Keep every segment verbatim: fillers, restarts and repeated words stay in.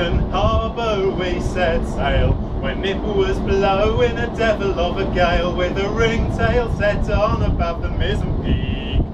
Boston Harbour we set sail, when it was blowing a devil of a gale, with a ringtail set on above the mizzen peak,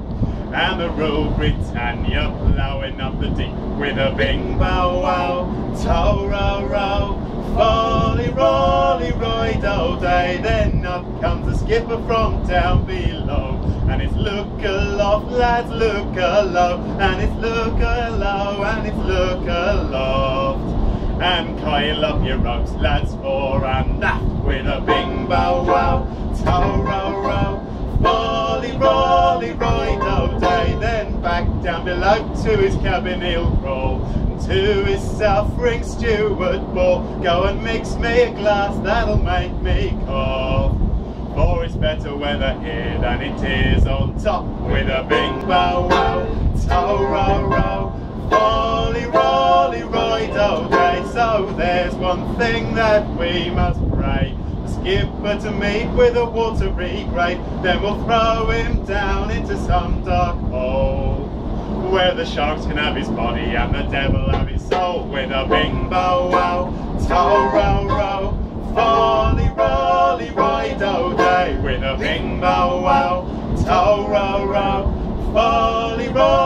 and the Royal Britannia ploughing up the deep, with a bing bow wow, tow row row, folly rolly royd all day. Then up comes a skipper from down below, and it's look aloft, lads, look aloft, and it's look alow, and it's look aloft, and coil up your ropes, lads, fore and aft, with a bing bow wow, tow row row, folly rolly royd all day. Then back down below to his cabin he'll crawl, to his suffering steward ball, go and mix me a glass that'll make me cough, for it's better weather here than it is on top, with a bing bow wow, tow row row, folly rolly royd all day. So there's one thing that we must pray, a skipper to meet with a watery grave, then we'll throw him down into some dark hole, where the sharks can have his body and the devil have his soul, with a bing bow wow, tow row row, folly rolly royd all day, with a bing bow wow, tow row row, folly roll.